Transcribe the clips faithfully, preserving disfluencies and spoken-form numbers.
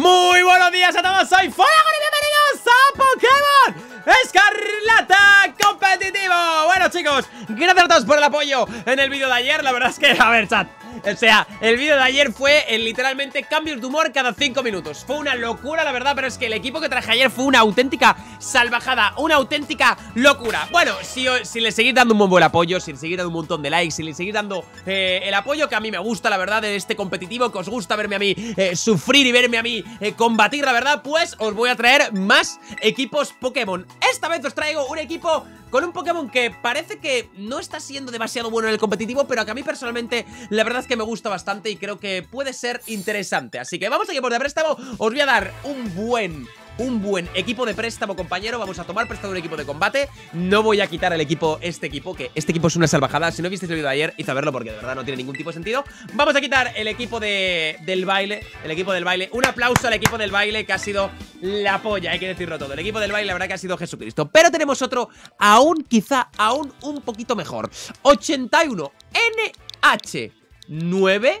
Muy buenos días a todos, soy Folagor y bienvenidos a Pokémon Escarlata competitivo. Bueno chicos, gracias a todos por el apoyo en el vídeo de ayer, la verdad es que, a ver chat, o sea, el vídeo de ayer fue en, literalmente cambios de humor cada cinco minutos. Fue una locura la verdad, pero es que el equipo que traje ayer fue una auténtica salvajada, una auténtica locura. Bueno, si, si le seguís dando un buen, buen apoyo, si le seguís dando un montón de likes, si le seguís dando eh, el apoyo que a mí me gusta, la verdad, de este competitivo, que os gusta verme a mí eh, sufrir y verme a mí eh, combatir, la verdad, pues os voy a traer más equipos Pokémon. Esta vez os traigo un equipo con un Pokémon que parece que no está siendo demasiado bueno en el competitivo, pero que a mí personalmente la verdad es que me gusta bastante y creo que puede ser interesante. Así que vamos a equipos de préstamo. Os voy a dar un buen... Un buen equipo de préstamo, compañero. Vamos a tomar prestado un equipo de combate. No voy a quitar el equipo, este equipo, que este equipo es una salvajada. Si no visteis el vídeo de ayer, hice a verlo porque de verdad no tiene ningún tipo de sentido. Vamos a quitar el equipo de, del baile. El equipo del baile. Un aplauso al equipo del baile, que ha sido la polla, hay que decirlo todo. El equipo del baile, la verdad que ha sido Jesucristo. Pero tenemos otro aún, quizá aún un poquito mejor. ochenta y uno N H nueve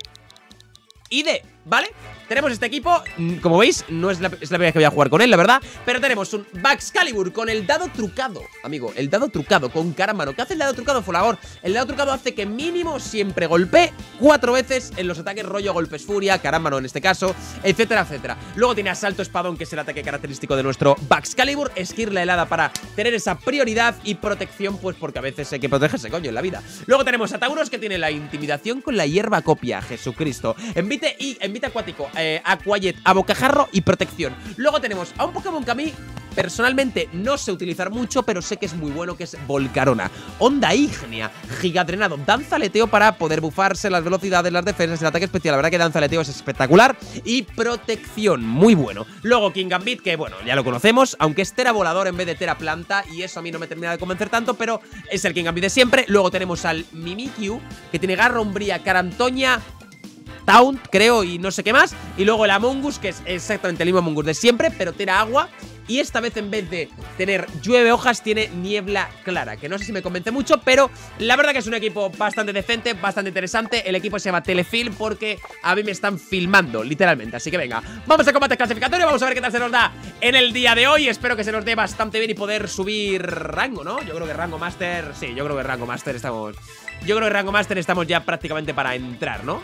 I D, ¿vale? Tenemos este equipo, como veis, no es la, es la primera vez que voy a jugar con él, la verdad. Pero tenemos un Baxcalibur con el dado trucado, amigo, el dado trucado con cara en mano. ¿Qué hace el dado trucado, Folagor? El dado trucado hace que mínimo siempre golpee cuatro veces en los ataques rollo golpes furia, cara en mano en este caso, etcétera, etcétera. Luego tiene asalto espadón, que es el ataque característico de nuestro Baxcalibur. Esquirla helada para tener esa prioridad y protección, pues porque a veces hay que protegerse, coño, en la vida. Luego tenemos a Tauros, que tiene la intimidación con la hierba copia, Jesucristo. Envite y envite acuático. Eh, a Quiet, a Bocajarro y protección. Luego tenemos a un Pokémon que a mí personalmente no sé utilizar mucho, pero sé que es muy bueno, que es Volcarona. Onda ígnea, gigadrenado, danzaleteo para poder bufarse las velocidades, las defensas, el ataque especial. La verdad que danzaleteo es espectacular. Y protección, muy bueno. Luego Kingambit, que bueno, ya lo conocemos, aunque es Tera Volador en vez de Tera Planta, y eso a mí no me termina de convencer tanto, pero es el Kingambit de siempre. Luego tenemos al Mimikyu, que tiene Garra, Umbría, Carantoña, Taunt, creo, y no sé qué más. Y luego el Among Us, que es exactamente el mismo Among Us de siempre, pero tiene agua. Y esta vez, en vez de tener llueve hojas, tiene niebla clara, que no sé si me convence mucho, pero la verdad que es un equipo bastante decente, bastante interesante. El equipo se llama Telefilm porque a mí me están filmando, literalmente. Así que venga, vamos a combates clasificatorios, vamos a ver qué tal se nos da en el día de hoy. Espero que se nos dé bastante bien y poder subir rango, ¿no? Yo creo que rango máster, sí, yo creo que rango máster estamos... Yo creo que rango máster estamos ya prácticamente para entrar, ¿no?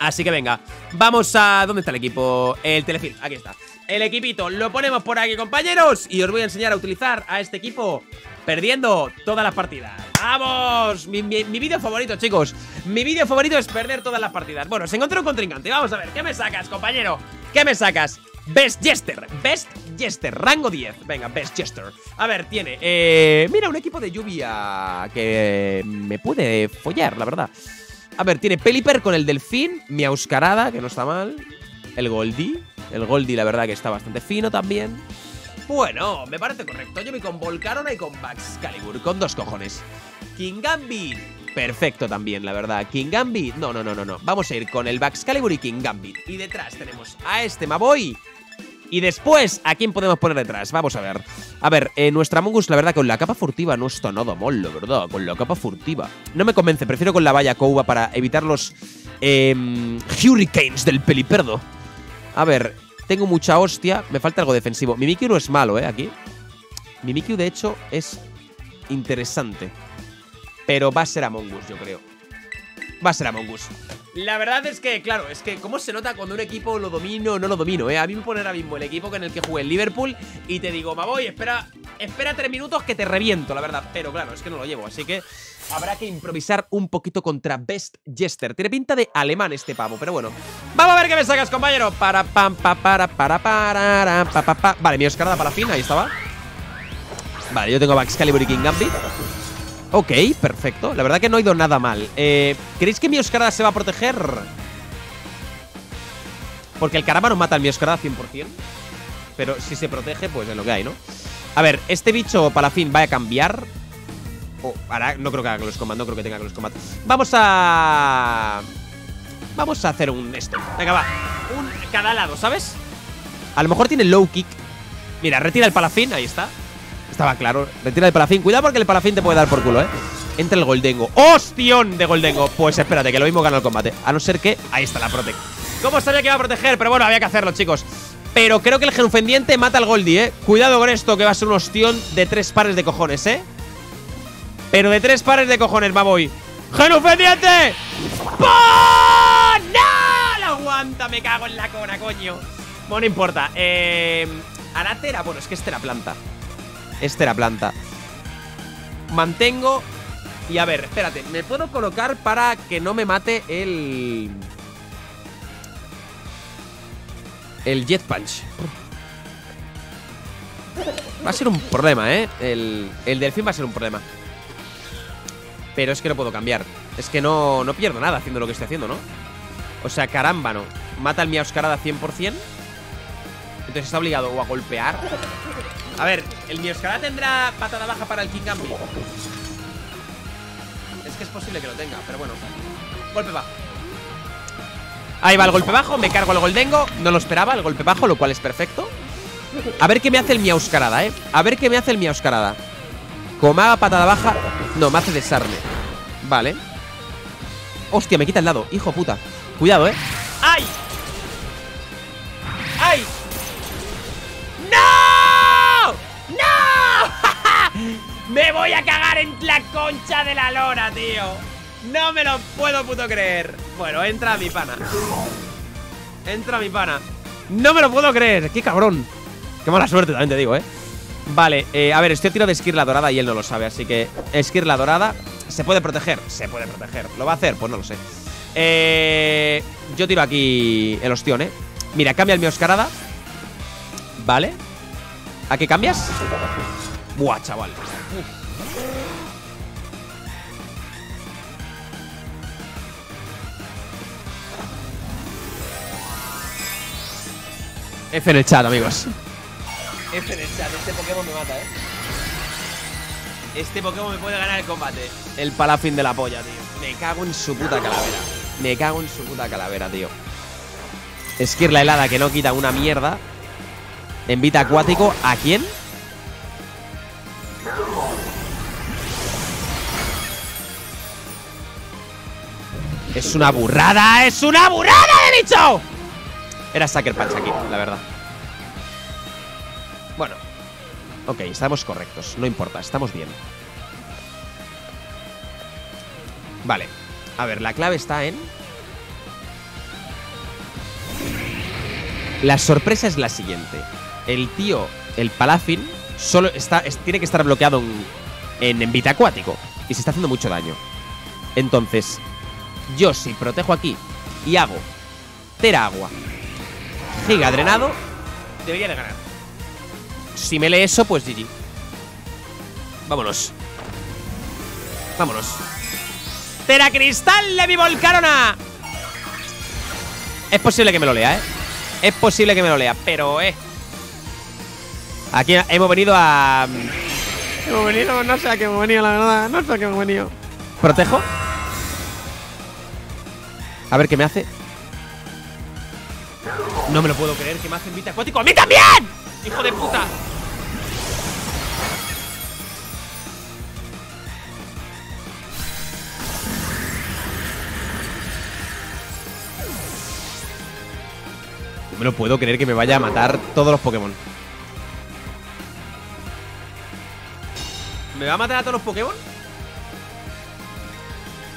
Así que venga, vamos a... ¿Dónde está el equipo? El Telefilm, aquí está. El equipito, lo ponemos por aquí, compañeros. Y os voy a enseñar a utilizar a este equipo perdiendo todas las partidas. ¡Vamos! Mi, mi, mi vídeo favorito, chicos. Mi vídeo favorito es perder todas las partidas. Bueno, se encontró un contrincante, vamos a ver. ¿Qué me sacas, compañero? ¿Qué me sacas? Best Jester, Best Jester, rango diez. Venga, Best Jester. A ver, tiene... Eh, mira, un equipo de lluvia que me puede follar, la verdad. A ver, tiene Pelipper con el delfín, Meowscarada, que no está mal, el Goldi, el Goldi la verdad que está bastante fino también. Bueno, me parece correcto, yo voy con Volcarona y con Baxcalibur, con dos cojones. Kingambit, perfecto también, la verdad, Kingambit, no, no, no, no, no, vamos a ir con el Baxcalibur y Kingambit. Y detrás tenemos a este Maboy. Y después, ¿a quién podemos poner detrás? Vamos a ver. A ver, eh, nuestra Among Us, la verdad, con la capa furtiva no está nada mal, la verdad. Con la capa furtiva no me convence, prefiero con la valla Couba para evitar los eh, Hurricanes del Peliperdo. A ver, tengo mucha hostia, me falta algo defensivo. Mimikyu no es malo, ¿eh? Aquí Mimikyu, de hecho, es interesante. Pero va a ser Among Us, yo creo. Va a ser Among Us. La verdad es que, claro, es que cómo se nota cuando un equipo lo domino o no lo domino, ¿eh? A mí me pone ahora mismo el equipo en el que jugué en Liverpool y te digo, Maboy, espera, espera tres minutos que te reviento, la verdad. Pero claro, es que no lo llevo, así que habrá que improvisar un poquito contra Best Jester. Tiene pinta de alemán este pavo, pero bueno. Vamos a ver qué me sacas, compañero. Para, pam, pa, para, para, para, para, pa, pa. Vale, mi Oscarada para fin, ahí estaba. Vale, yo tengo Baxcalibur y Kingambit. Ok, perfecto. La verdad que no ha ido nada mal. Eh, ¿Creéis que mi Oscarada se va a proteger? Porque el caravano mata al mi Oscarada cien por cien. Pero si se protege, pues es lo que hay, ¿no? A ver, este bicho Palafín va a cambiar. Oh, ahora no creo que haga los comandos, no creo que tenga los comandos. Vamos a... Vamos a hacer un esto. Venga, va. Un cada lado, ¿sabes? A lo mejor tiene low kick. Mira, retira el Palafín, ahí está. Estaba claro, retira el Palafín. Cuidado porque el Palafín te puede dar por culo, eh. Entra el Gholdengo. ¡Hostión de Gholdengo! Pues espérate, que lo mismo gana el combate. A no ser que... Ahí está la protec. Cómo sabía que iba a proteger, pero bueno, había que hacerlo, chicos. Pero creo que el genufendiente mata al Gholdi, eh. Cuidado con esto, que va a ser un ostión de tres pares de cojones, eh. Pero de tres pares de cojones, va voy. ¡Genufendiente! ¡Pah! ¡No! ¡Lo aguanta! Me cago en la cona, coño. Bueno, no importa. Eh... Arate era... Bueno, es que este era planta. Este era planta. Mantengo. Y a ver, espérate. Me puedo colocar para que no me mate el... El Jet Punch. Va a ser un problema, ¿eh? El, el delfín va a ser un problema. Pero es que no puedo cambiar. Es que no, no pierdo nada haciendo lo que estoy haciendo, ¿no? O sea, caramba, no. Mata al Meowscarada cien por cien. Entonces está obligado o a golpear. A ver, el Meowscarada tendrá patada baja para el Kingambit. Es que es posible que lo tenga, pero bueno. Golpe bajo. Ahí va el golpe bajo, me cargo el Gholdengo. No lo esperaba, el golpe bajo, lo cual es perfecto. A ver qué me hace el Meowscarada, eh. A ver qué me hace el Meowscarada. Como me haga patada baja... No, me hace desarme. Vale. Hostia, me quita el dado, hijo puta. Cuidado, eh. ¡Ay! ¡Ay! ¡No! ¡No! Me voy a cagar en la concha de la lora, tío. No me lo puedo puto creer. Bueno, entra mi pana. Entra mi pana. No me lo puedo creer, qué cabrón. Qué mala suerte, también te digo, eh. Vale, eh, a ver, estoy a tiro de Esquirla Dorada y él no lo sabe, así que... Esquirla Dorada... ¿Se puede proteger? Se puede proteger. ¿Lo va a hacer? Pues no lo sé. Eh... Yo tiro aquí el ostión, eh. Mira, cambia el Meowscarada. Vale. ¿A qué cambias? Buah, chaval. Uf. F en el chat, amigos. F en el chat, este Pokémon me mata, eh. Este Pokémon me puede ganar el combate. El Palafín de la polla, tío. Me cago en su puta calavera. Me cago en su puta calavera, tío. Esquirla helada que no quita una mierda. Envita acuático. ¿A quién? Es una burrada. ¡Es una burrada de bicho! Era Sucker Punch aquí, la verdad. Bueno. Ok, estamos correctos. No importa, estamos bien. Vale. A ver, la clave está en... La sorpresa es la siguiente. El tío, el Palafín, solo está, es, tiene que estar bloqueado en envite acuático. Y se está haciendo mucho daño. Entonces, yo si protejo aquí y hago Tera Agua... Giga drenado, debería de ganar. Si me lee eso, pues G G. Vámonos. Vámonos. ¡Teracristal de mi Volcarona! Es posible que me lo lea, ¿eh? Es posible que me lo lea, pero, eh. Aquí hemos venido a... Hemos venido, no sé a qué hemos venido, la verdad. No sé a qué hemos venido. ¿Protejo? A ver qué me hace. No me lo puedo creer, que me hacen vita acuático. ¡A mí también! ¡Hijo de puta! No me lo puedo creer que me vaya a matar todos los Pokémon. ¿Me va a matar a todos los Pokémon?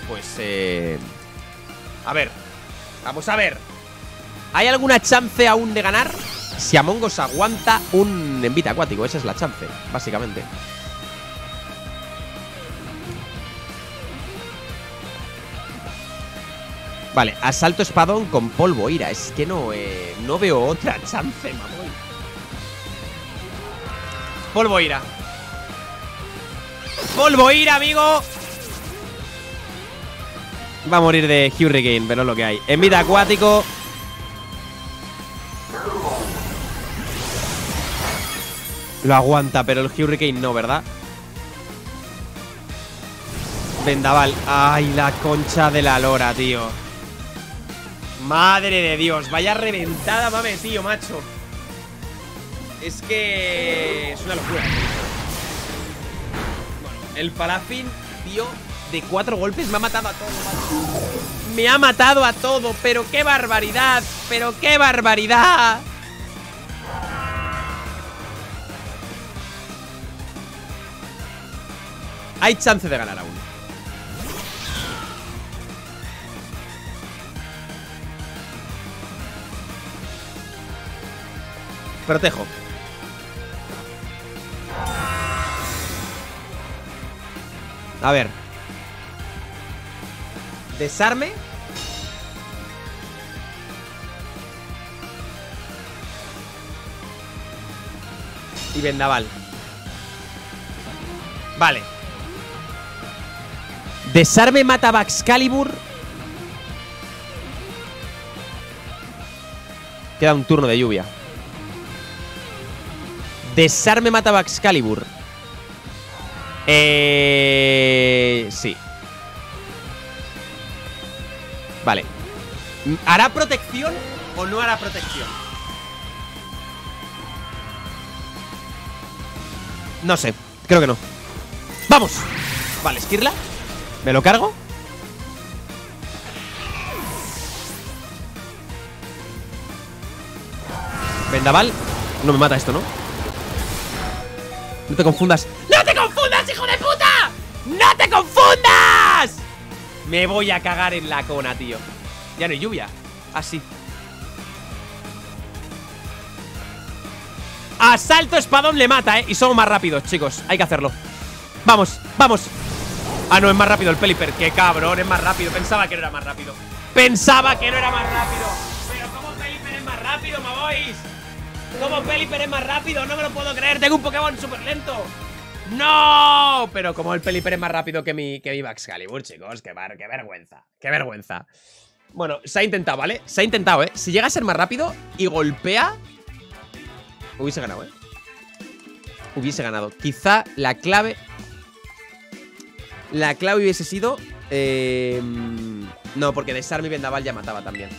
Pues, eh... A ver. Vamos a ver. ¿Hay alguna chance aún de ganar? Si Among Us aguanta un envite acuático. Esa es la chance, básicamente. Vale, asalto espadón con polvo ira. Es que no, eh, no veo otra chance, mamón. Polvo ira. Polvo ira, amigo. Va a morir de Hurricane, pero es lo que hay. Envite acuático. Lo aguanta, pero el Hurricane no, ¿verdad? Vendaval. Ay, la concha de la lora, tío. Madre de Dios. Vaya reventada, mame, tío, macho. Es que... Es una locura. Bueno, el Palafín, tío, de cuatro golpes me ha matado a todos. Me ha matado a todo. Pero qué barbaridad. Pero qué barbaridad. Hay chance de ganar aún. Protejo. A ver. Desarme. Y vendaval. Vale. Desarme mata Baxcalibur. Queda un turno de lluvia. Desarme mata Baxcalibur. Eh... Sí. Vale. ¿Hará protección o no hará protección? No sé, creo que no. ¡Vamos! Vale, esquirla. ¿Me lo cargo? Vendaval. No me mata esto, ¿no? No te confundas. ¡No te confundas, hijo de puta! ¡No te confundas! Me voy a cagar en la cona, tío. Ya no hay lluvia. Así. Asalto espadón le mata, ¿eh? Y somos más rápidos, chicos. Hay que hacerlo. Vamos, vamos. Ah, no, es más rápido el Pelipper. Qué cabrón, es más rápido. Pensaba que no era más rápido. Pensaba que no era más rápido. Pero ¿cómo Pelipper es más rápido, mamois? ¿Cómo Pelipper es más rápido? No me lo puedo creer. Tengo un Pokémon súper lento. ¡No! Pero como el Pelipper es más rápido que mi, que mi Baxcalibur, chicos, qué, bar, qué vergüenza, qué vergüenza. Bueno, se ha intentado, ¿vale? Se ha intentado, ¿eh? Si llega a ser más rápido y golpea, hubiese ganado, ¿eh? Hubiese ganado. Quizá la clave... La clave hubiese sido... Eh, no, porque desarme y vendaval ya mataba también.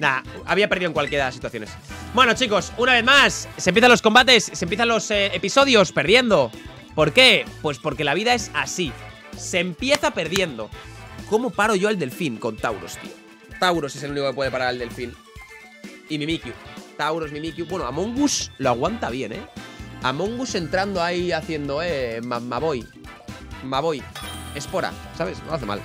Nah, había perdido en cualquiera de las situaciones. Bueno, chicos, una vez más, se empiezan los combates, se empiezan los eh, episodios perdiendo. ¿Por qué? Pues porque la vida es así. Se empieza perdiendo. ¿Cómo paro yo al delfín con Tauros, tío? Tauros es el único que puede parar al delfín. Y Mimikyu. Tauros, Mimikyu. Bueno, Among Us lo aguanta bien, ¿eh? Among Us entrando ahí haciendo, eh, Maboy. Maboy. Espora, ¿sabes? No hace mal.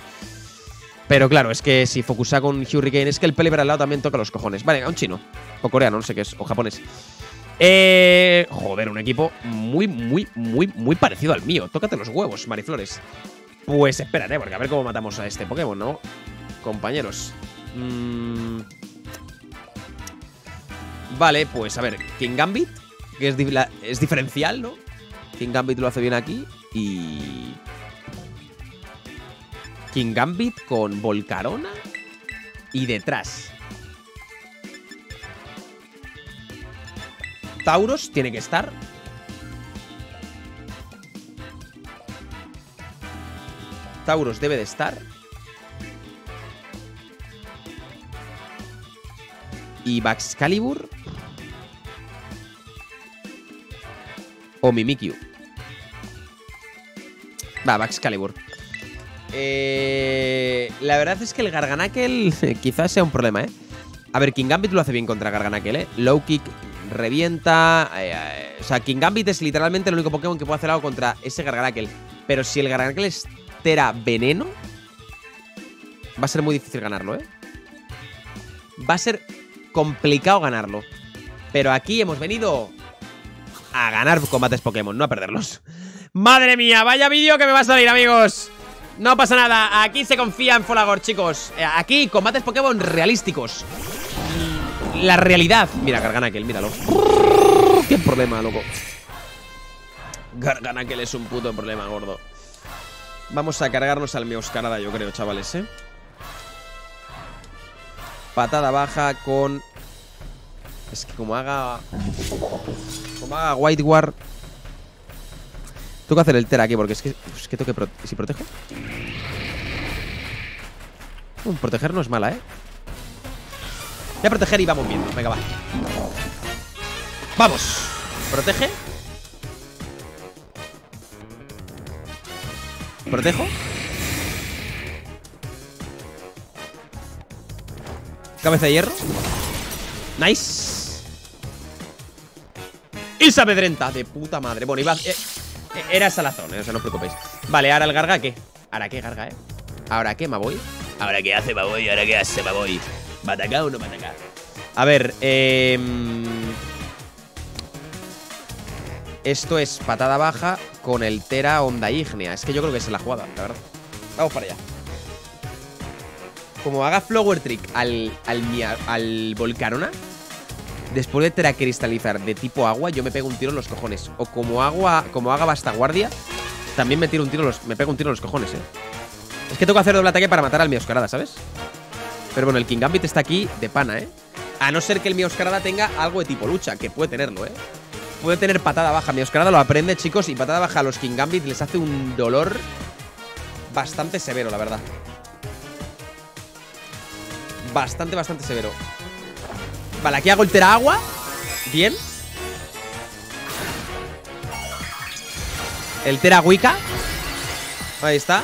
Pero claro, es que si focusa con Hurricane, es que el Pelipper al lado también toca los cojones. Vale, a un chino, o coreano, no sé qué es, o japonés. Eh, joder, un equipo muy, muy, muy, muy parecido al mío. Tócate los huevos, Mariflores. Pues espérate, porque a ver cómo matamos a este Pokémon, ¿no? Compañeros. Mm. Vale, pues a ver, Kingambit, que es, di la, es diferencial, ¿no? Kingambit lo hace bien aquí y... Kingambit con Volcarona y detrás. Tauros tiene que estar. Tauros debe de estar. Y Baxcalibur. O Mimikyu. Va, Baxcalibur. Eh, la verdad es que el Garganacl quizás sea un problema, ¿eh? A ver, Kingambit lo hace bien contra Garganacl, ¿eh? Low kick revienta. Eh, eh, o sea, Kingambit es literalmente el único Pokémon que puede hacer algo contra ese Garganacl. Pero si el Garganacl es Tera Veneno, va a ser muy difícil ganarlo, ¿eh? Va a ser complicado ganarlo. Pero aquí hemos venido a ganar combates Pokémon, no a perderlos. ¡Madre mía! ¡Vaya vídeo que me va a salir, amigos! No pasa nada, aquí se confía en Folagor, chicos. Aquí, combates Pokémon realísticos. La realidad. Mira, Garganacl, míralo. Qué problema, loco. Garganacl es un puto problema, gordo. Vamos a cargarnos al Meowscarada, yo creo, chavales, ¿eh? Patada baja con... Es que como haga... Como haga White War... Tengo que hacer el Tera aquí porque es que... Es que tengo que... Pro ¿Si protejo? Uh, proteger no es mala, ¿eh? Voy a proteger y vamos viendo. Venga, va. ¡Vamos! Protege. Protejo. Cabeza de hierro. Nice. Y se amedrenta. De puta madre. Bueno, iba a... eh, era esa la zona, eh, o sea, no os preocupéis. Vale, ahora el Garga, ¿qué? ¿Ahora qué, Garga, eh? ¿Ahora qué, me voy? ¿Ahora qué hace, me voy? ¿Ahora qué hace, me voy? ¿Va a atacar o no va a atacar? A ver, eh... esto es patada baja con el Tera Onda Ígnea. Es que yo creo que es la jugada, la verdad. Vamos para allá. Como haga Flower Trick al, al, al Volcarona, después de Tera Cristalizar de tipo agua, yo me pego un tiro en los cojones. O como, agua, como haga Bastaguardia, también me, tiro un tiro en los, me pego un tiro en los cojones, eh. Es que tengo que hacer doble ataque para matar al Meowscarada, ¿sabes? Pero bueno, el Kingambit está aquí de pana, ¿eh? A no ser que el Meowscarada tenga algo de tipo lucha, que puede tenerlo, ¿eh? Puede tener patada baja. Meowscarada lo aprende, chicos, y patada baja a los Kingambit les hace un dolor bastante severo, la verdad. Bastante, bastante severo. Vale, aquí hago el Tera Agua. Bien. El Tera Wicca. Ahí está.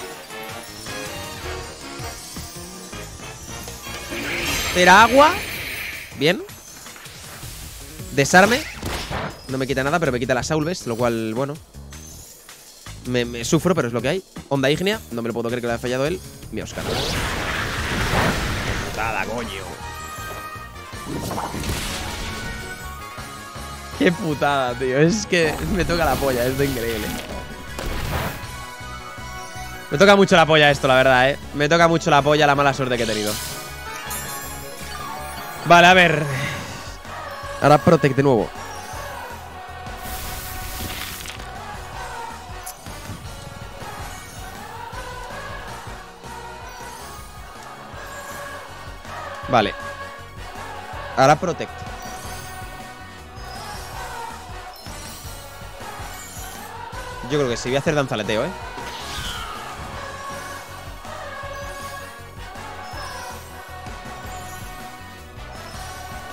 Tera Agua. Bien. Desarme. No me quita nada, pero me quita las Saulves, lo cual, bueno, me, me sufro, pero es lo que hay. Onda Ígnea. No me lo puedo creer que lo haya fallado él. Mi Oscar. Nada, coño. Qué putada, tío. Es que me toca la polla. Esto es increíble. Me toca mucho la polla esto, la verdad, eh. Me toca mucho la polla la mala suerte que he tenido. Vale, a ver. Ahora Protect de nuevo. Vale. Ahora Protect. Yo creo que sí, voy a hacer danzaleteo, eh.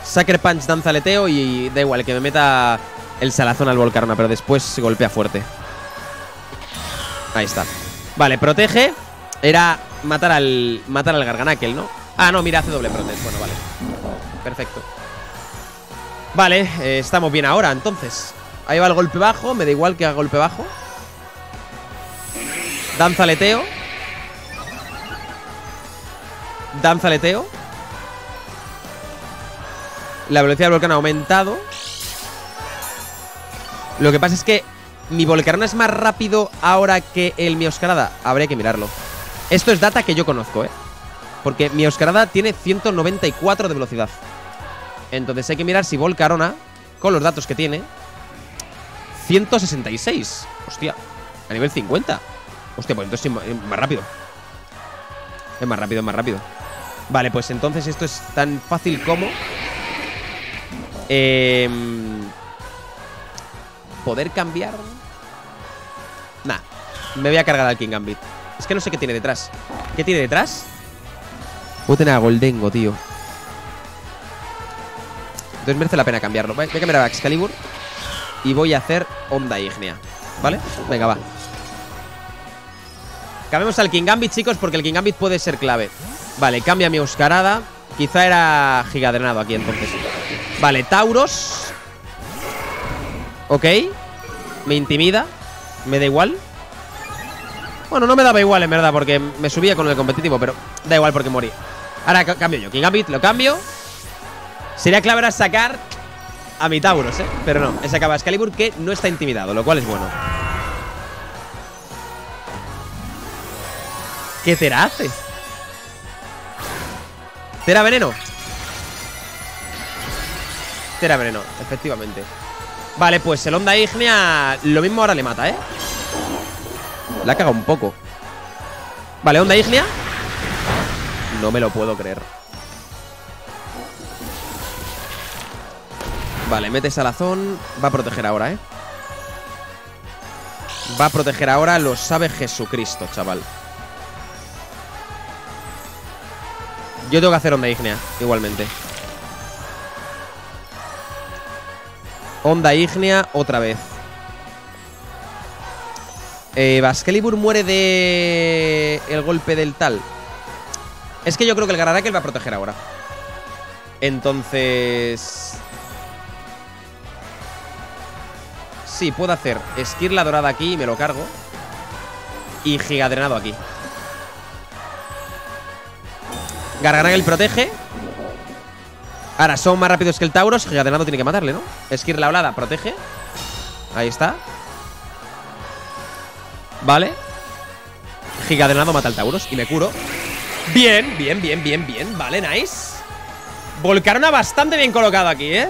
Sucker Punch, danzaleteo y da igual, que me meta el salazón al Volcarona, pero después se golpea fuerte. Ahí está. Vale, protege. Era matar al, matar al Garganacl, ¿no? Ah, no, mira, hace doble protect. Bueno, vale. Perfecto. Vale, eh, estamos bien ahora, entonces. Ahí va el golpe bajo, me da igual que haga golpe bajo. Danzaleteo. Danzaleteo. La velocidad del Volcarona ha aumentado. Lo que pasa es que mi Volcarona es más rápido ahora que el Meowscarada. Habría que mirarlo. Esto es data que yo conozco, eh. Porque Meowscarada tiene ciento noventa y cuatro de velocidad. Entonces hay que mirar si Volcarona, con los datos que tiene, ciento sesenta y seis. Hostia, a nivel cincuenta. Hostia, pues entonces es más rápido. Es más rápido, es más rápido. Vale, pues entonces esto es tan fácil como... Eh, ¿poder cambiar? Nah, me voy a cargar al Kingambit. Es que no sé qué tiene detrás. ¿Qué tiene detrás? Voy a tener a Gholdengo, tío. Entonces merece la pena cambiarlo. Voy a cambiar a Baxcalibur y voy a hacer Onda Ígnea, ¿vale? Venga, va. Cambiamos al Kingambit, chicos, porque el Kingambit puede ser clave. Vale, cambia mi Meowscarada. Quizá era Gigadrenado aquí, entonces. Vale, Tauros. Ok. Me intimida. Me da igual. Bueno, no me daba igual, en verdad, porque me subía con el competitivo, pero da igual porque morí. Ahora cambio yo. Kingambit lo cambio. Sería clave ahora sacar a mi Tauros, eh. Pero no, he sacado a Excalibur, que no está intimidado, lo cual es bueno. ¿Qué Tera hace? Tera veneno. Tera veneno, efectivamente. Vale, pues el Onda Ígnea lo mismo ahora le mata, ¿eh? La ha cagado un poco. Vale, Onda Ígnea. No me lo puedo creer. Vale, mete Salazón. Va a proteger ahora, ¿eh? Va a proteger ahora, lo sabe Jesucristo, chaval. Yo tengo que hacer Onda Ígnea, igualmente. Onda Ígnea otra vez. Eh, Baxcalibur muere de... el golpe del tal. Es que yo creo que el Garganacl va a proteger ahora. Entonces... sí, puedo hacer Esquirla Dorada aquí y me lo cargo. Y Gigadrenado aquí. Garganacl protege. Ahora son más rápidos que el Tauros. Gigadrenado tiene que matarle, ¿no? Esquirla Dorada protege. Ahí está. Vale. Gigadrenado mata al Tauros y me curo. Bien, bien, bien, bien, bien. Vale, nice. Volcarona bastante bien colocado aquí, ¿eh?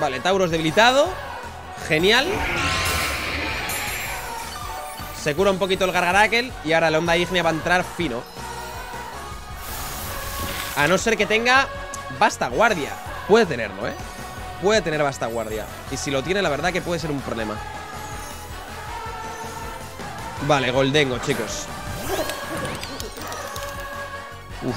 Vale, Tauros debilitado. Genial. Se cura un poquito el Garganacl. Y ahora la onda ígnea va a entrar fino. A no ser que tenga Basta Guardia. Puede tenerlo, ¿eh? Puede tener Basta Guardia. Y si lo tiene, la verdad que puede ser un problema. Vale, Gholdengo, chicos. Uf.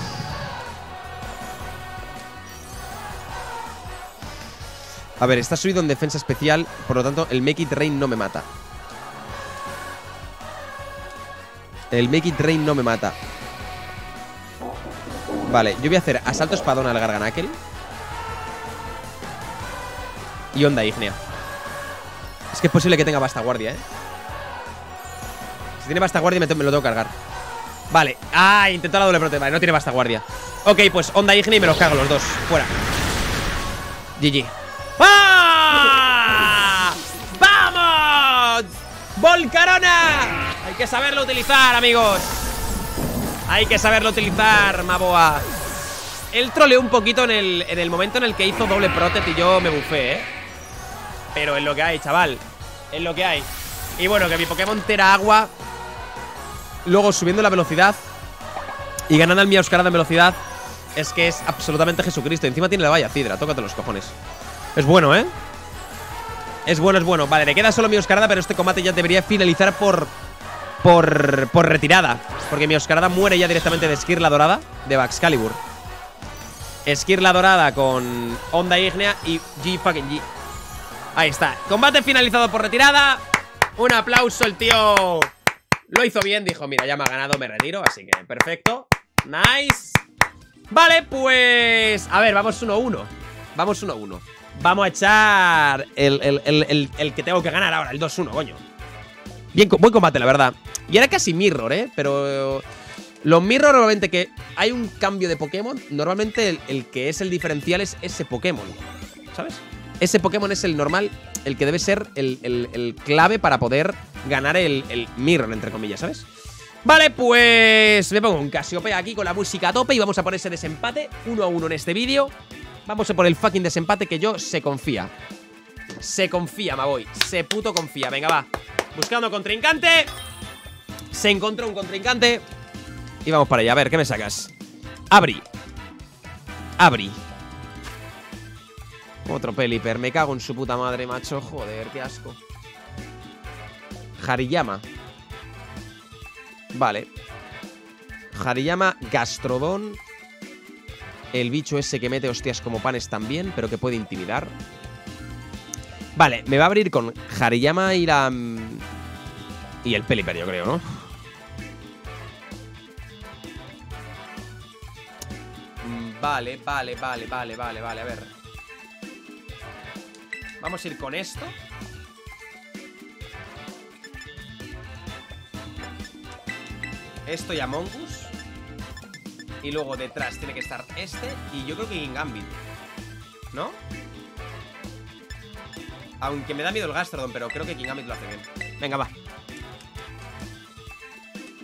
A ver, está subido en defensa especial. Por lo tanto, el Make It Rain no me mata. El Make It Rain no me mata. Vale, yo voy a hacer Asalto Espadón al Garganacl y Onda Ígnea. Es que es posible que tenga Basta Guardia, ¿eh? Si tiene Basta Guardia me, me lo tengo que cargar. Vale, ah, intentó la doble prote. Vale, no tiene Basta Guardia. Ok, pues Onda Ígnea y me los cago los dos. Fuera. G G. ¡Ah! ¡Vamos! ¡Volcarona! Hay que saberlo utilizar, amigos. Hay que saberlo utilizar, Maboa. Él troleó un poquito en el, en el momento en el que hizo doble protect y yo me bufé, ¿eh? Pero es lo que hay, chaval. Es lo que hay. Y bueno, que mi Pokémon tera agua. Luego subiendo la velocidad y ganando al Meowscarada en velocidad. Es que es absolutamente Jesucristo. Encima tiene la valla Cidra, tócate los cojones. Es bueno, ¿eh? Es bueno, es bueno. Vale, le queda solo Meowscarada, pero este combate ya debería finalizar por... Por, por retirada. Porque Meowscarada muere ya directamente de Esquirla Dorada de Baxcalibur. Esquirla Dorada con Onda Ígnea y G fucking G. Ahí está. Combate finalizado por retirada. Un aplauso, el tío. Lo hizo bien, dijo, mira, ya me ha ganado, me retiro. Así que perfecto. Nice. Vale, pues... a ver, vamos uno uno. Vamos uno uno. Vamos a echar el, el, el, el, el que tengo que ganar ahora, el dos uno, coño. Bien, buen combate, la verdad. Y era casi mirror, ¿eh? Pero los mirror normalmente que hay un cambio de Pokémon, normalmente el, el que es el diferencial es ese Pokémon, ¿sabes? Ese Pokémon es el normal, el que debe ser el, el, el clave para poder ganar el, el mirror, entre comillas, ¿sabes? Vale, pues me pongo un Casiopea aquí con la música a tope y vamos a por ese desempate uno a uno en este vídeo. Vamos a por el fucking desempate que yo se confía. Se confía, me voy. Se puto confía. Venga, va. Buscando contrincante. Se encontró un contrincante. Y vamos para allá. A ver, ¿qué me sacas? Abri. Abri. Otro Pelipper. Me cago en su puta madre, macho. Joder, qué asco. Hariyama. Vale. Hariyama, Gastrodon. El bicho ese que mete hostias como panes también, pero que puede intimidar. Vale, me va a abrir con Hariyama y la... y el Pelipper, yo creo, ¿no? Vale, vale, vale, vale, vale, vale, a ver. Vamos a ir con esto. Esto y a Mongoose. Y luego detrás tiene que estar este. Y yo creo que Kingambit, ¿no? Aunque me da miedo el Gastrodon, pero creo que Kingambit lo hace bien. Venga, va.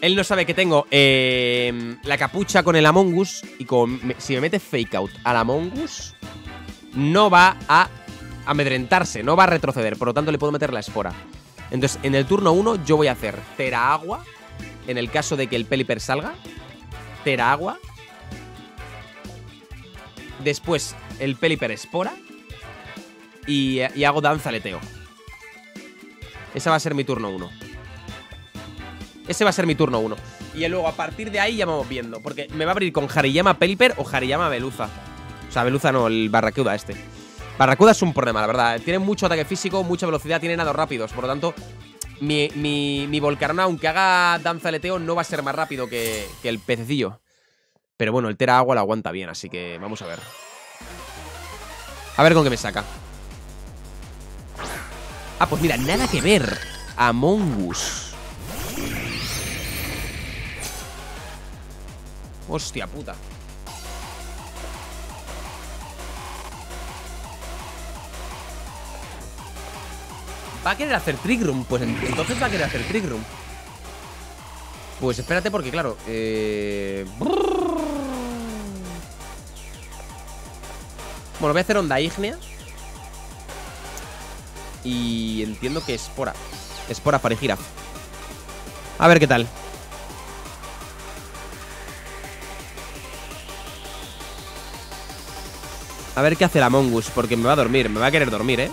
Él no sabe que tengo eh, la capucha con el Among Us. Y con, si me mete Fake Out al Among Us, no va a amedrentarse, no va a retroceder. Por lo tanto, le puedo meter la espora. Entonces, en el turno uno yo voy a hacer Tera Agua, en el caso de que el Pelipper salga. Tera Agua. Después el Pelipper Espora y, y hago Danza Aleteo. Ese va a ser mi turno uno. Ese va a ser mi turno uno. Y luego a partir de ahí ya vamos viendo, porque me va a abrir con Hariyama Pelipper o Hariyama Beluza. O sea, Beluza no, el Barracuda este. Barracuda es un problema, la verdad. Tiene mucho ataque físico, mucha velocidad, tiene nados rápidos. Por lo tanto, Mi, mi, mi Volcarona, aunque haga Danza Aleteo, no va a ser más rápido que, que el pececillo. Pero bueno, el Tera Agua la aguanta bien, así que vamos a ver. A ver con qué me saca. Ah, pues mira, nada que ver. Among Us. Hostia puta. ¿Va a querer hacer Trick Room? Pues entonces va a querer hacer Trick Room. Pues espérate porque, claro, eh... bueno, voy a hacer Onda Ígnea. Y entiendo que Espora. Espora Farigiraf. A ver qué tal. A ver qué hace la Among Us, porque me va a dormir. Me va a querer dormir, ¿eh?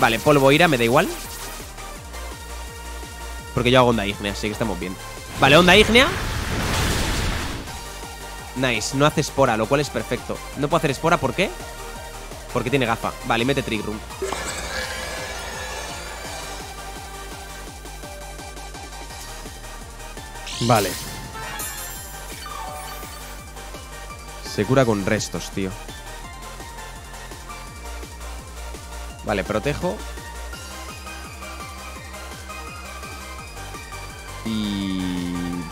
Vale, Polvo Ira, me da igual. Porque yo hago Onda Ígnea, así que estamos bien. Vale, Onda Ígnea. Nice, no hace Espora, lo cual es perfecto. No puedo hacer Espora, ¿por qué? Porque tiene gafa. Vale, mete Trick Room. Vale. Se cura con restos, tío. Vale, protejo. Y...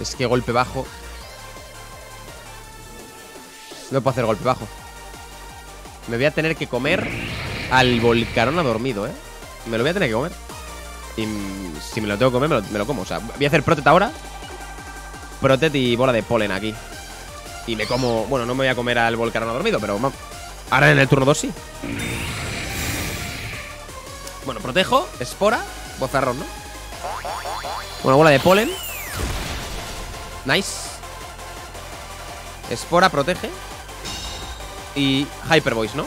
es que golpe bajo. No puedo hacer golpe bajo. Me voy a tener que comer al Volcarona dormido, ¿eh? Me lo voy a tener que comer. Y si me lo tengo que comer, me lo, me lo como. O sea, voy a hacer Protect ahora. Protect y bola de polen aquí. Y me como... bueno, no me voy a comer al Volcarona dormido, pero... man, ahora en el turno dos sí. Bueno, protejo. Espora. Bozarrón, ¿no? Bueno, bola de polen. Nice. Espora protege. Y Hyper Voice, ¿no?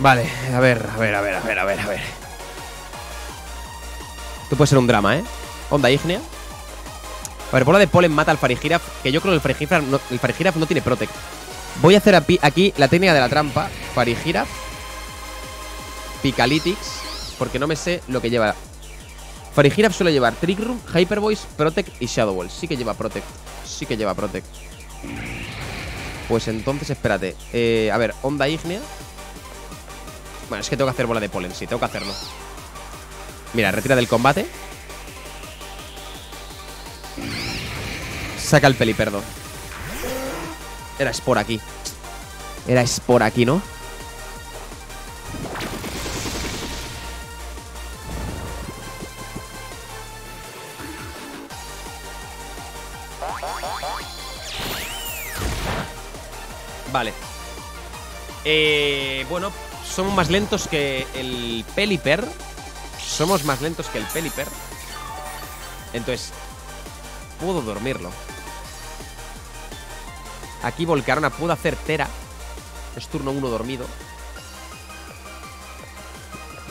Vale, a ver, a ver, a ver, a ver, a ver, a ver. Esto puede ser un drama, ¿eh? Onda Ígnea. A ver, bola de polen mata al Farigiraf. Que yo creo que el Farigiraf no, el Farigiraf no tiene Protect. Voy a hacer aquí la técnica de la trampa. Farigiraf Picalytics. Porque no me sé lo que lleva. Farigiraf suele llevar Trick Room, Hyper Voice, Protect y Shadow Ball. Sí que lleva Protect. Sí que lleva Protect. Pues entonces, espérate, eh, a ver, Onda Ígnea. Bueno, es que tengo que hacer bola de polen, sí, tengo que hacerlo. Mira, retira del combate. Saca el Peliperdo. Era Spore aquí. Era Spore aquí, ¿no? Vale. Eh, bueno, somos más lentos que el Pelipper. Somos más lentos que el Pelipper. Entonces, puedo dormirlo. Aquí Volcarona puedo hacer Tera. Es turno uno dormido.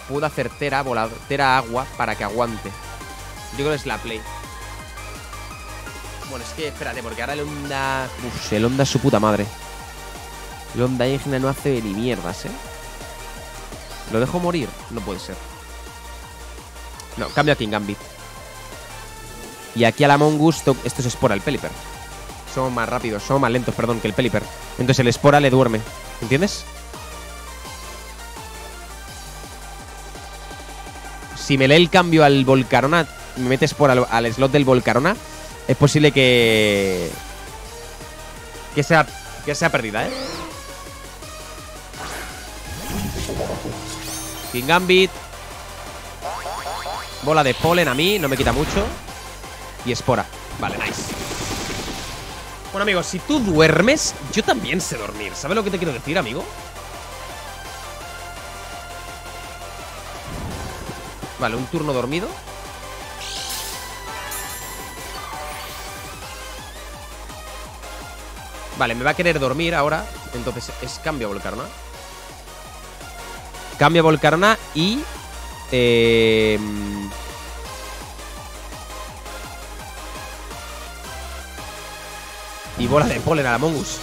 Puedo hacer Tera volado, Tera agua para que aguante. Yo creo que es la play. Bueno, es que espérate, porque ahora el Onda... uf, el Onda es su puta madre. El Onda Ígnea no hace ni mierdas, ¿eh? ¿Lo dejo morir? No puede ser. No, cambio a Kingambit. Y aquí a la Among Us. Esto es Espora, el Pelipper. Somos más rápidos, somos más lentos, perdón, que el Pelipper. Entonces el Espora le duerme, ¿entiendes? Si me lee el cambio al Volcarona, me metes por al, al slot del Volcarona, es posible que... Que sea... Que sea perdida, ¿eh? Kingambit. Bola de polen a mí, no me quita mucho. Y Espora. Vale, nice. Bueno, amigos, si tú duermes, yo también sé dormir. ¿Sabes lo que te quiero decir, amigo? Vale, un turno dormido. Vale, me va a querer dormir ahora. Entonces es cambio a Volcarona. Cambio a Volcarona y... Eh... Y bola de polen a la Mongoose.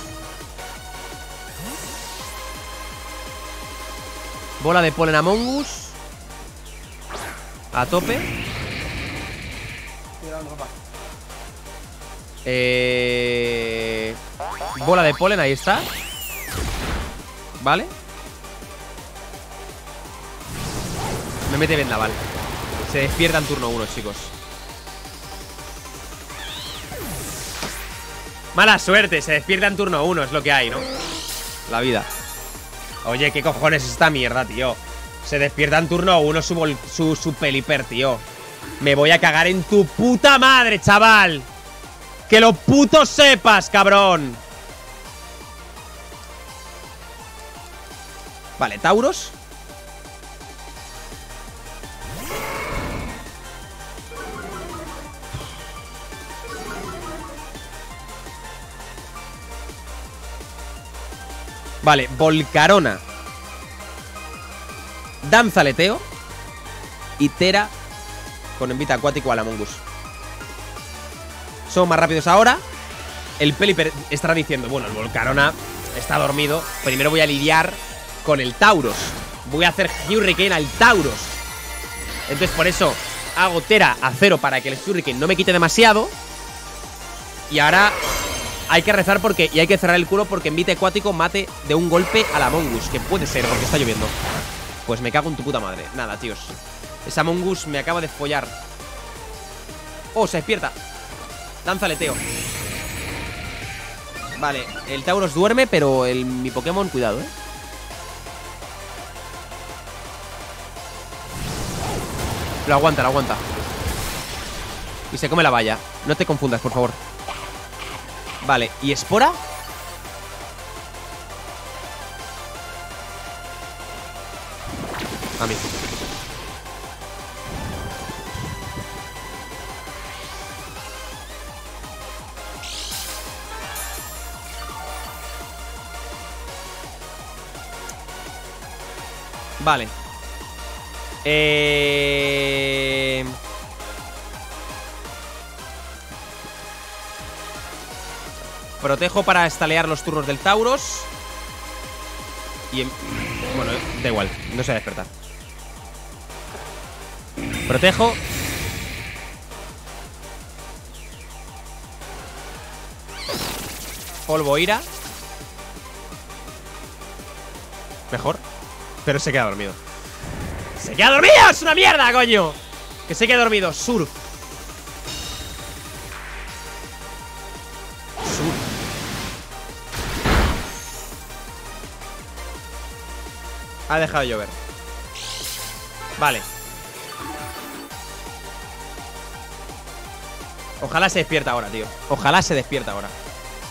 Bola de polen a Mongoose. A tope. Eh... Bola de polen, ahí está. Vale. Me mete vendaval. Se despierta en turno uno, chicos. Mala suerte, se despierta en turno uno. Es lo que hay, ¿no? La vida. Oye, ¿qué cojones es esta mierda, tío? Se despierta en turno uno su, su, su Pelipper, tío. Me voy a cagar en tu puta madre, chaval. Que lo puto sepas, cabrón. Vale, Tauros. Vale, Volcarona. Danza Aleteo. Y Tera con envite acuático a la Mongoose. Son más rápidos ahora. El Pelipper estará diciendo: bueno, el Volcarona está dormido. Primero voy a lidiar con el Tauros. Voy a hacer Hurricane al Tauros. Entonces por eso hago Tera a cero para que el Hurricane no me quite demasiado. Y ahora... hay que rezar porque y hay que cerrar el culo porque envite acuático mate de un golpe a la Mongoose. Que puede ser, porque está lloviendo. Pues me cago en tu puta madre. Nada, tíos. Esa Mongoose me acaba de follar. Oh, se despierta. Danza Aleteo. Vale, el Tauros duerme, pero el, mi Pokémon, cuidado, eh. Lo aguanta, lo aguanta. Y se come la valla. No te confundas, por favor. Vale, ¿y espora? A mí. Vale. Eh... Protejo para estalear los turnos del Tauros. Y... en... bueno, da igual, no se va a despertar. Protejo. Polvo ira. Mejor. Pero se queda dormido. ¡Se queda dormido! ¡Es una mierda, coño! Que se quede dormido. Surf. Ha dejado de llover. Vale. Ojalá se despierta ahora, tío. Ojalá se despierta ahora.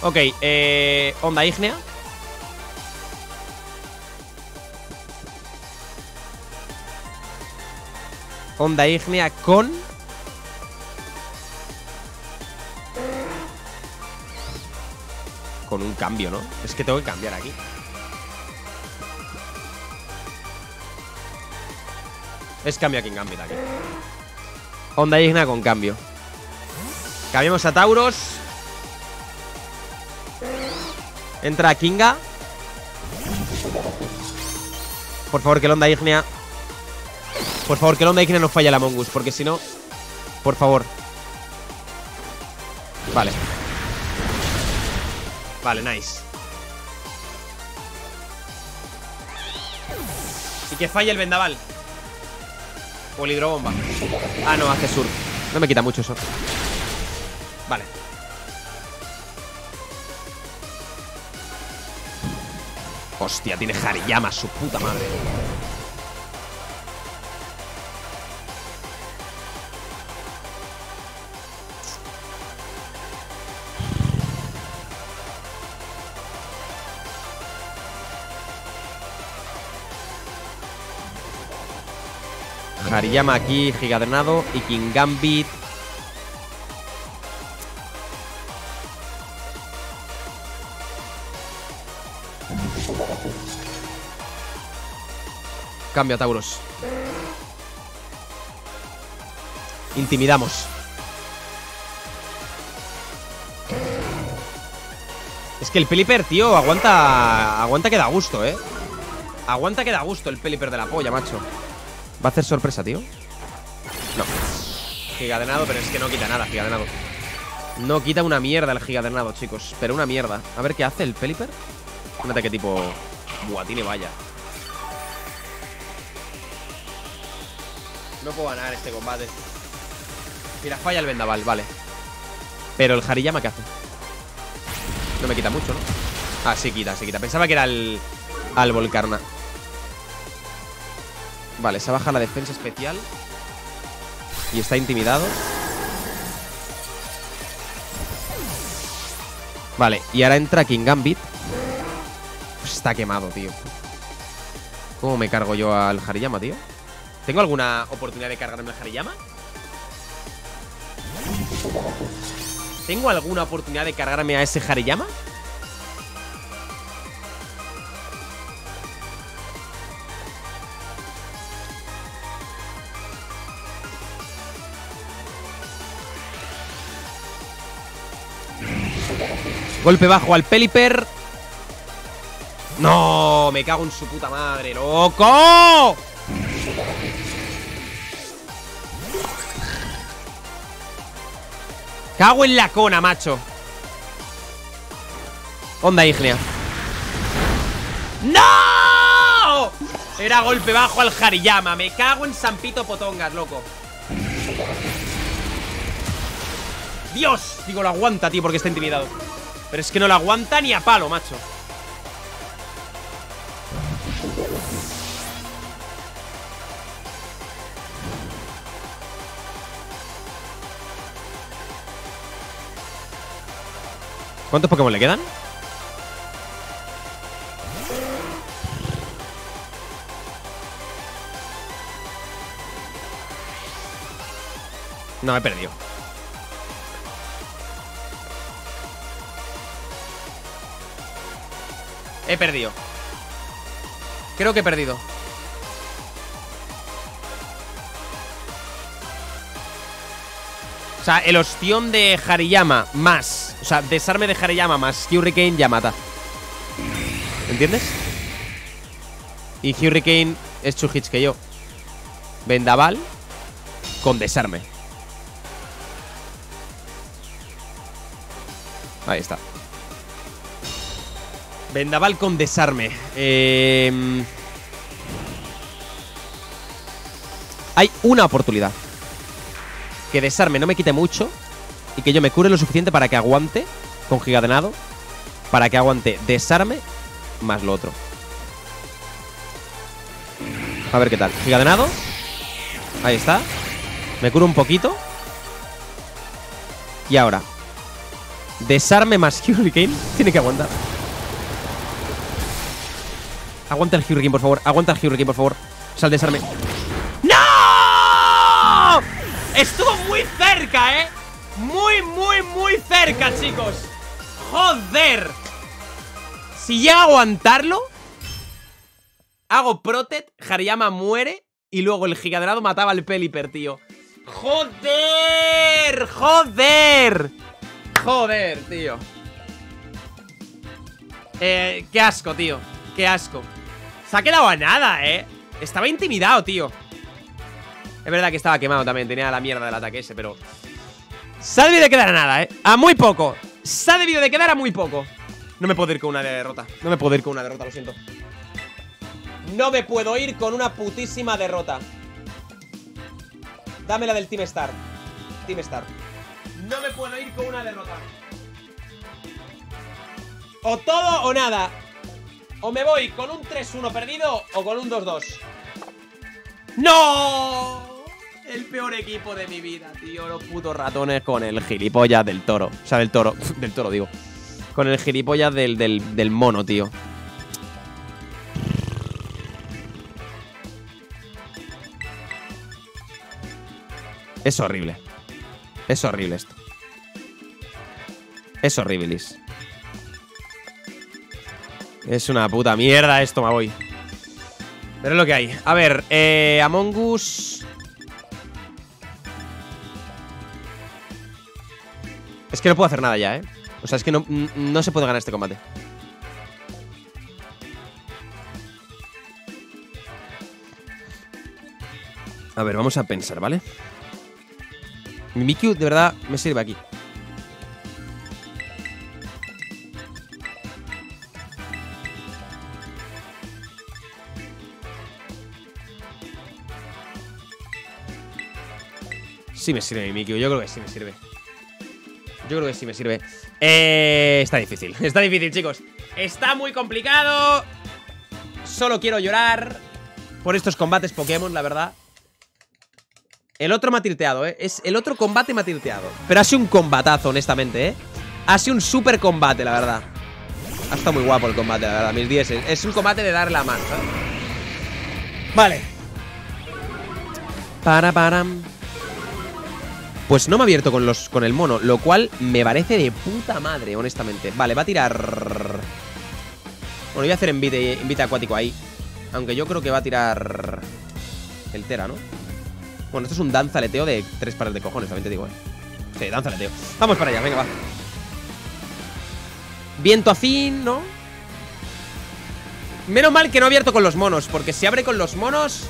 Ok, eh... onda ígnea. Onda ígnea con... con un cambio, ¿no? Es que tengo que cambiar aquí. Es cambio a Kingambit aquí. Onda digna con cambio. Cambiamos a Tauros. Entra a Kinga. Por favor, que el onda ígnea. Por favor, que el onda ígnea no falla la Mongoose. Porque si no... por favor. Vale. Vale, nice. Y que falle el vendaval. O el hidrobomba. Ah, no, hace surf. No me quita mucho eso. Vale. Hostia, tiene Hariyama, su puta madre. Hariyama aquí, Gigadrenado y Kingambit. Cambia, Tauros. Intimidamos. Es que el Pelipper, tío, aguanta. Aguanta que da gusto, eh. Aguanta que da gusto el Pelipper de la polla, macho. ¿Va a hacer sorpresa, tío? No. Gigadenado, pero es que no quita nada, Gigadenado. No quita una mierda el Gigadenado, chicos. Pero una mierda. A ver qué hace el Pelipper. Un ataque tipo. Buah, tiene valla. No puedo ganar este combate. Mira, falla el vendaval, vale. Pero el Hariyama, ¿qué hace? No me quita mucho, ¿no? Ah, sí quita, sí quita. Pensaba que era el... al Volcarona. Vale, se baja la defensa especial. Y está intimidado. Vale, y ahora entra Kingambit. Está quemado, tío. ¿Cómo me cargo yo al Hariyama, tío? ¿Tengo alguna oportunidad de cargarme al Hariyama? ¿Tengo alguna oportunidad de cargarme a ese Hariyama? Golpe bajo al Pelipper. ¡No! Me cago en su puta madre, loco. Cago en la cona, macho. Onda ígnea. ¡No! Era golpe bajo al Hariyama. Me cago en Sampito Potongas, loco. ¡Dios! Digo, lo aguanta, tío, porque está intimidado. Pero es que no lo aguanta ni a palo, macho. ¿Cuántos Pokémon le quedan? No, he perdido. He perdido. Creo que he perdido. O sea, el ostión de Hariyama más... O sea, desarme de Hariyama más Hurricane ya mata. ¿Entiendes? Y Hurricane es two hits que yo. Vendaval con desarme. Ahí está. Vendaval con desarme. Eh... Hay una oportunidad. Que desarme no me quite mucho y que yo me cure lo suficiente para que aguante con Gigadenado, para que aguante desarme más lo otro. A ver qué tal. Gigadenado. Ahí está. Me curo un poquito. Y ahora desarme más Hurricane. Tiene que aguantar. Aguanta el Hurricane, por favor. Aguanta el Hurricane, por favor. Sal desarme. Estuvo muy cerca, eh. Muy, muy, muy cerca, chicos. Joder. Si llega a aguantarlo, hago Protect, Hariyama muere y luego el Gigadenado mataba al Pelipper, tío. Joder. Joder. Joder, tío. Eh, qué asco, tío. Qué asco. Se ha quedado a nada, eh. Estaba intimidado, tío. Es verdad que estaba quemado también, tenía la mierda del ataque ese, pero... Se ha debido de quedar a nada, ¿eh? A muy poco. Se ha debido de quedar a muy poco. No me puedo ir con una derrota. No me puedo ir con una derrota, lo siento. No me puedo ir con una putísima derrota. Dame la del Team Star. Team Star. No me puedo ir con una derrota. O todo o nada. O me voy con un tres uno perdido o con un dos dos. ¡No! El peor equipo de mi vida, tío. Los putos ratones con el gilipollas del toro. O sea, del toro. Del toro, digo. Con el gilipollas del, del, del mono, tío. Es horrible. Es horrible esto. Es horribilis. Es una puta mierda esto, me voy. Pero es lo que hay. A ver, eh, Among Us. Es que no puedo hacer nada ya, ¿eh? O sea, es que no, no se puede ganar este combate. A ver, vamos a pensar, ¿vale? Mimikyu de verdad me sirve aquí. Sí me sirve Mimikyu, yo creo que sí me sirve. Yo creo que sí me sirve. Eh, está difícil, está difícil, chicos. Está muy complicado. Solo quiero llorar por estos combates Pokémon, la verdad. El otro me ha tilteado, ¿eh? Es el otro combate me ha tilteado. Pero ha sido un combatazo, honestamente, ¿eh? Ha sido un super combate, la verdad. Ha estado muy guapo el combate, la verdad. Mis diez. Es un combate de dar la mano, ¿sabes? Vale. Para, para. Pues no me ha abierto con, los, con el mono, lo cual me parece de puta madre, honestamente. Vale, va a tirar... Bueno, voy a hacer envite, envite acuático ahí. Aunque yo creo que va a tirar... el Tera, ¿no? Bueno, esto es un danzaleteo de tres pares de cojones, también te digo, eh. Sí, danzaleteo. Vamos para allá, venga, va. Viento afín, ¿no? Menos mal que no ha abierto con los monos, porque si abre con los monos...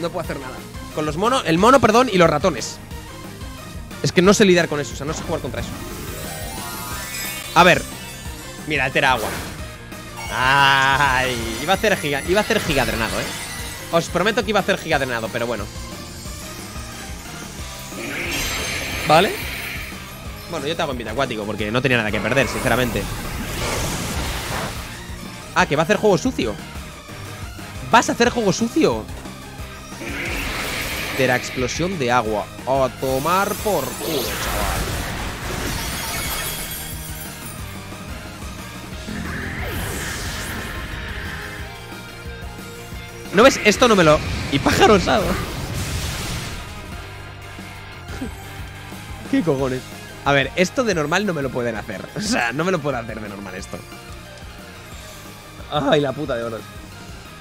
no puedo hacer nada. Con los monos, el mono, perdón, y los ratones. Es que no sé lidiar con eso, o sea, no sé jugar contra eso. A ver. Mira, el Tera agua. Ay, iba a hacer giga, iba a hacer gigadrenado, eh. Os prometo que iba a hacer gigadrenado, pero bueno. ¿Vale? Bueno, yo te hago envite acuático porque no tenía nada que perder, sinceramente. Ah, que va a hacer juego sucio. ¿Vas a hacer juego sucio? De la explosión de agua. A tomar por culo, chaval. ¿No ves? Esto no me lo... Y pájaro osado. ¿Qué cojones? A ver, esto de normal no me lo pueden hacer. O sea, no me lo pueden hacer de normal esto. Ay, la puta de oro.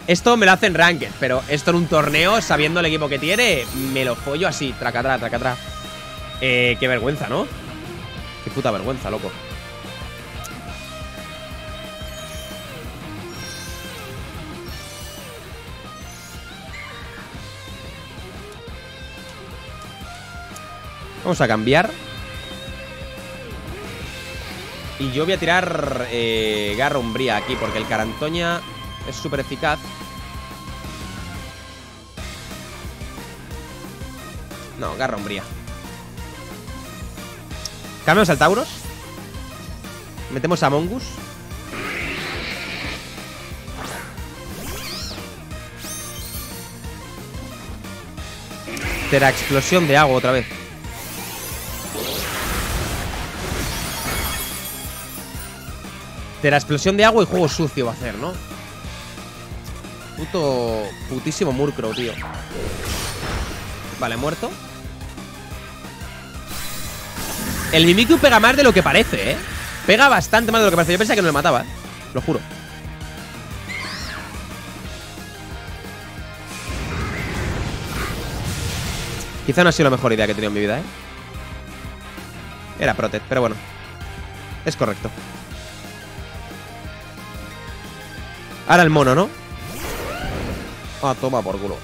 Esto me lo hacen ranked, pero esto en un torneo, sabiendo el equipo que tiene, me lo follo así, tracatrá, tracatrá. Eh, qué vergüenza, ¿no? Qué puta vergüenza, loco. Vamos a cambiar. Y yo voy a tirar eh, Garra Umbría aquí, porque el Carantoña es súper eficaz. No, Garra Umbría. Cambiamos al Tauros. Metemos a Mongus. Tera explosión de agua otra vez. De la explosión de agua y juego sucio va a hacer, ¿no? Puto... putísimo Murkrow, tío. Vale, muerto. El Mimikyu pega más de lo que parece, ¿eh? Pega bastante más de lo que parece. Yo pensaba que no le mataba, ¿eh? Lo juro. Quizá no ha sido la mejor idea que he tenido en mi vida, ¿eh? Era Protect, pero bueno. Es correcto. Ahora el mono, ¿no? Ah, toma por culo.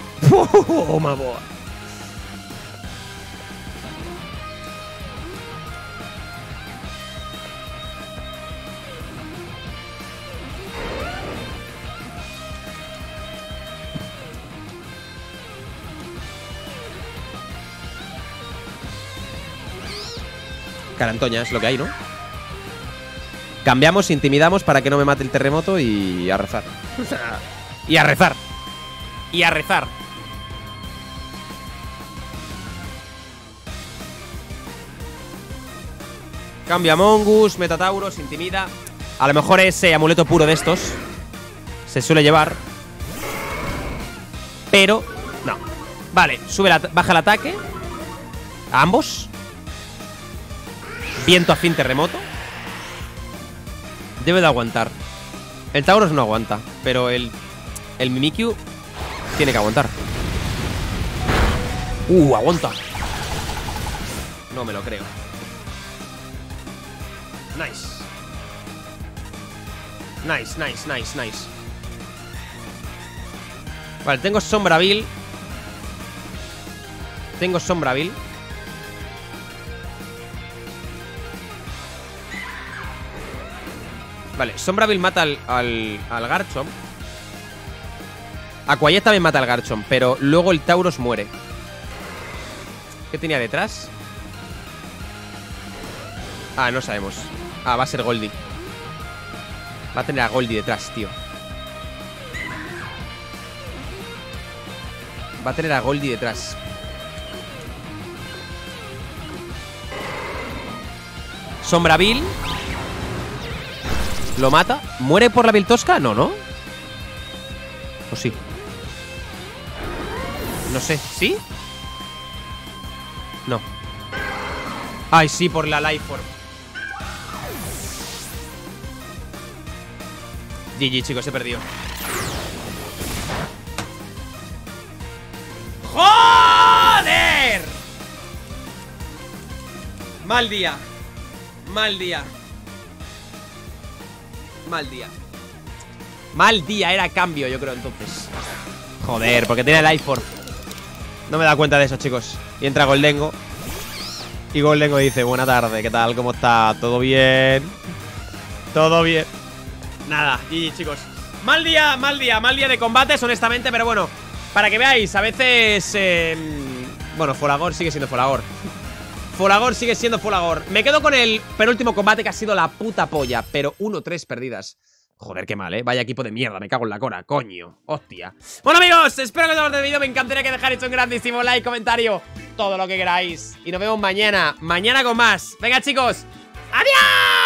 Toma, boa. Carantoña es lo que hay, ¿no? Cambiamos, intimidamos para que no me mate el terremoto y a rezar. Y a rezar. Y a rezar. Cambia Mongus, Metatauros, intimida. A lo mejor ese amuleto puro de estos se suele llevar. Pero no. Vale, sube la, baja el ataque. A ambos. Viento afín terremoto. debe de aguantar. El Tauros no aguanta, pero el, el Mimikyu tiene que aguantar. ¡Uh, aguanta! No me lo creo. Nice. Nice, nice, nice, nice. Vale, tengo Sombrabil. Tengo Sombrabil. Vale, Sombrabil mata al, al, al Garchomp. Aquayet también mata al Garchomp, pero luego el Tauros muere. ¿Qué tenía detrás? Ah, no sabemos. Ah, va a ser Gholdy. Va a tener a Gholdy detrás, tío. Va a tener a Gholdy detrás. Sombrabil. Lo mata. ¿Muere por la Viltosca? No, ¿no? ¿O sí? No sé. ¿Sí? No. Ay, sí, por la Life Orb. G G, chicos, he perdido. ¡Joder! Mal día. Mal día. Mal día. Mal día, era cambio, yo creo, entonces. Joder, porque tiene Life Orb. No me da cuenta de eso, chicos. Y entra Gholdengo. Y Gholdengo dice: buena tarde, ¿qué tal? ¿Cómo está? ¿Todo bien? Todo bien. Nada, G G, chicos. Mal día, mal día, mal día de combates, honestamente. Pero bueno, para que veáis, a veces... Eh, bueno, Folagor sigue siendo Folagor. Folagor sigue siendo Folagor. Me quedo con el penúltimo combate, que ha sido la puta polla. Pero uno tres perdidas. Joder, qué mal, ¿eh? Vaya equipo de mierda, me cago en la cora, coño. Hostia. Bueno, amigos, espero que os haya gustado el vídeo. Me encantaría que dejáis un grandísimo like, comentario, todo lo que queráis. Y nos vemos mañana, mañana con más. Venga, chicos, ¡adiós!